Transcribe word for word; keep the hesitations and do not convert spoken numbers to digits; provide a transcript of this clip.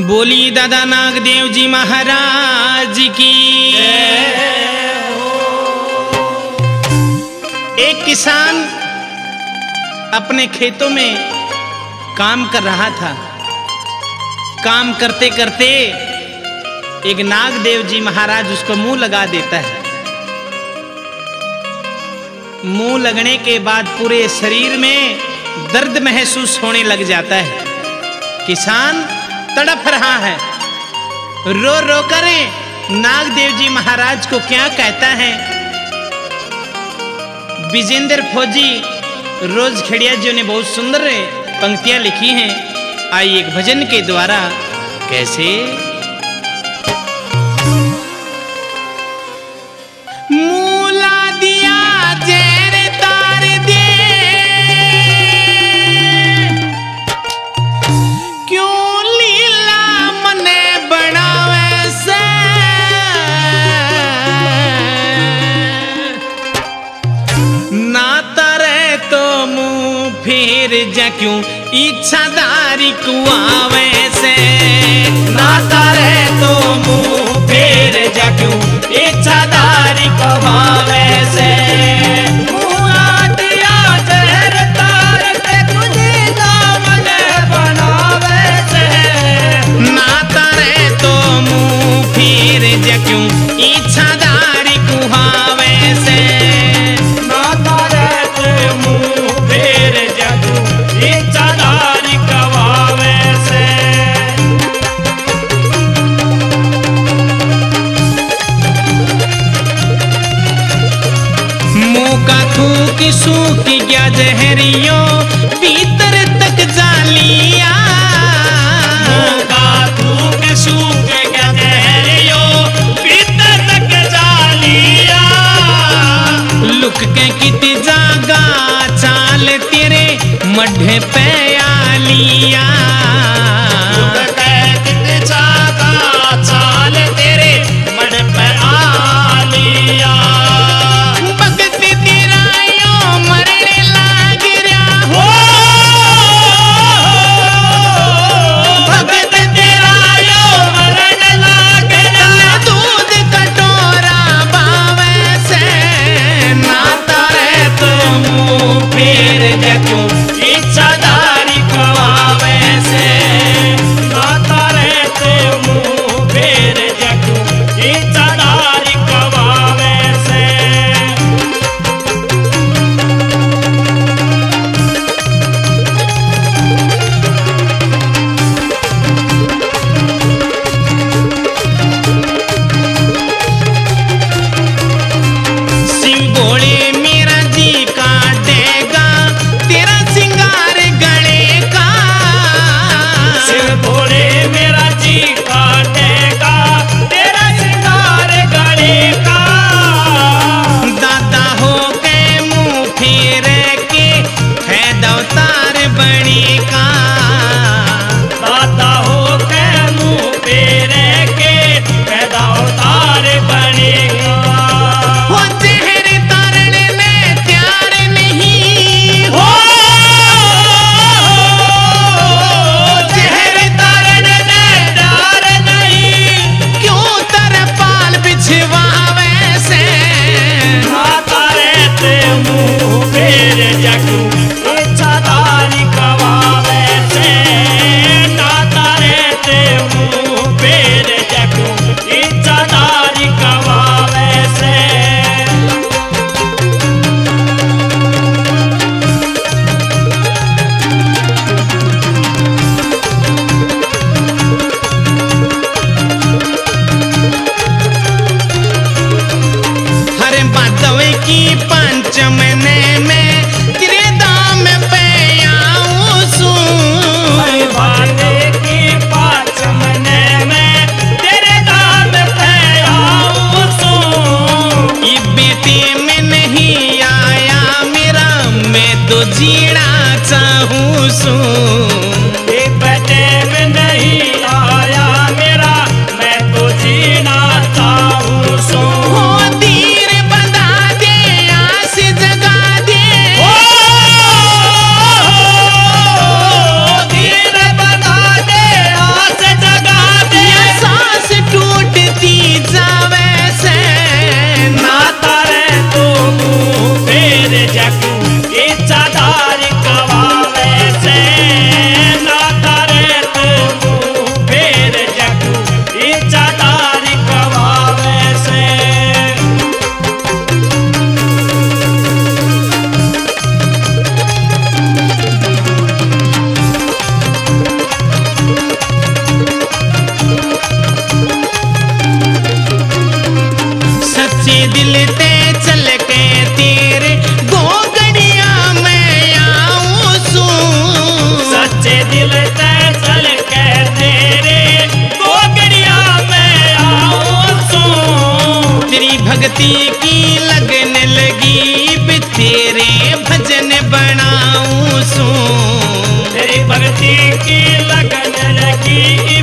बोली दादा नागदेव जी महाराज की। एक किसान अपने खेतों में काम कर रहा था। काम करते करते एक नागदेव जी महाराज उसको मुंह लगा देता है। मुंह लगने के बाद पूरे शरीर में दर्द महसूस होने लग जाता है। किसान तड़प रहा है, रो रो करें नागदेव जी महाराज को क्या कहता है। विजेंद्र फौजी रोज खेड़ियाजी ने बहुत सुंदर पंक्तियां लिखी हैं, आइए एक भजन के द्वारा कैसे। फिर जा क्यों इच्छादारी कुआं वैसे ना तारे तो मुँह फिर जा क्यों इच्छादारी कुआं वैसे। सूखी गया जहरियों भीतर तक जालिया सूख गया जहरियों भीतर तक जालिया। लुक के कित जागा चाल तेरे मढ़े पे आलिया क्यों इच्छादार। से दिल तय चल के तेरे गोगड़िया में आओ सो। तेरी भक्ति की लगन लगी तेरे भजन बनाऊं सो। तेरी भक्ति की लगन लगी।